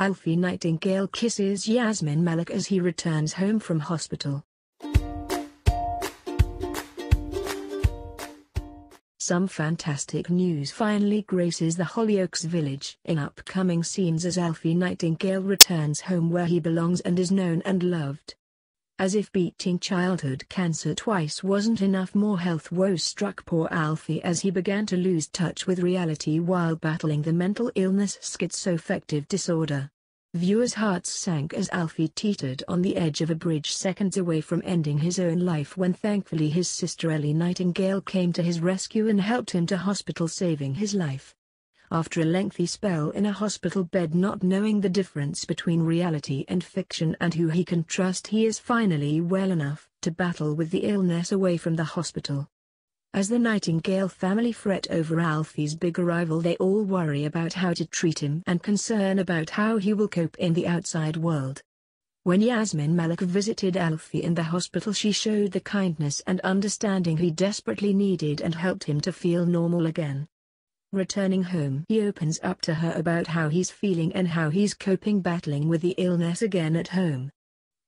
Alfie Nightingale kisses Yasmine Maalik as he returns home from hospital. Some fantastic news finally graces the Hollyoaks village in upcoming scenes as Alfie Nightingale returns home where he belongs and is known and loved. As if beating childhood cancer twice wasn't enough, more health woes struck poor Alfie as he began to lose touch with reality while battling the mental illness schizoaffective disorder. Viewers' hearts sank as Alfie teetered on the edge of a bridge seconds away from ending his own life when thankfully his sister Ellie Nightingale came to his rescue and helped him to hospital, saving his life. After a lengthy spell in a hospital bed, not knowing the difference between reality and fiction and who he can trust, he is finally well enough to battle with the illness away from the hospital. As the Nightingale family fret over Alfie's big arrival, they all worry about how to treat him and concern about how he will cope in the outside world. When Yasmine Maalik visited Alfie in the hospital, she showed the kindness and understanding he desperately needed and helped him to feel normal again. Returning home, he opens up to her about how he's feeling and how he's coping battling with the illness again at home.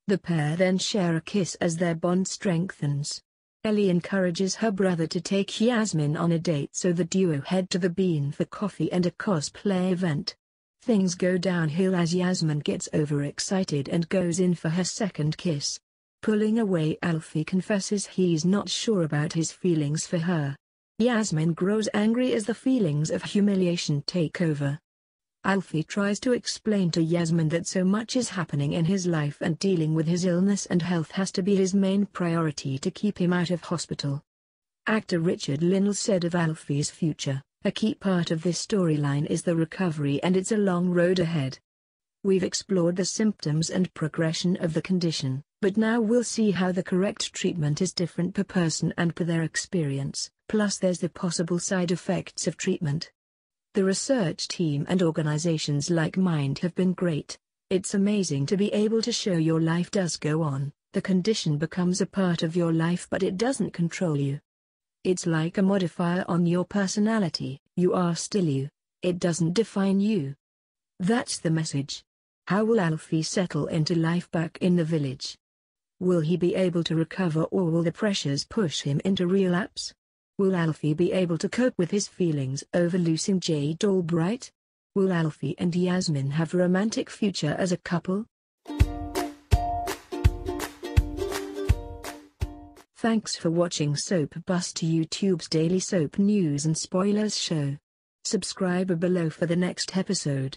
The pair then share a kiss as their bond strengthens. Ellie encourages her brother to take Yasmine on a date, so the duo head to the Bean for coffee and a cosplay event. Things go downhill as Yasmine gets overexcited and goes in for her second kiss. Pulling away, Alfie confesses he's not sure about his feelings for her. Yasmine grows angry as the feelings of humiliation take over. Alfie tries to explain to Yasmine that so much is happening in his life and dealing with his illness and health has to be his main priority to keep him out of hospital. Actor Richard Linnell said of Alfie's future, "A key part of this storyline is the recovery, and it's a long road ahead. We've explored the symptoms and progression of the condition, but now we'll see how the correct treatment is different per person and per their experience, plus there's the possible side effects of treatment." The research team and organizations like Mind have been great. "It's amazing to be able to show your life does go on, the condition becomes a part of your life but it doesn't control you. It's like a modifier on your personality, you are still you, it doesn't define you." That's the message. How will Alfie settle into life back in the village? Will he be able to recover, or will the pressures push him into relapse? Will Alfie be able to cope with his feelings over losing Jade Albright? Will Alfie and Yasmine have a romantic future as a couple? Thanks for watching SoapBuster, YouTube's daily soap news and spoilers show. Subscribe below for the next episode.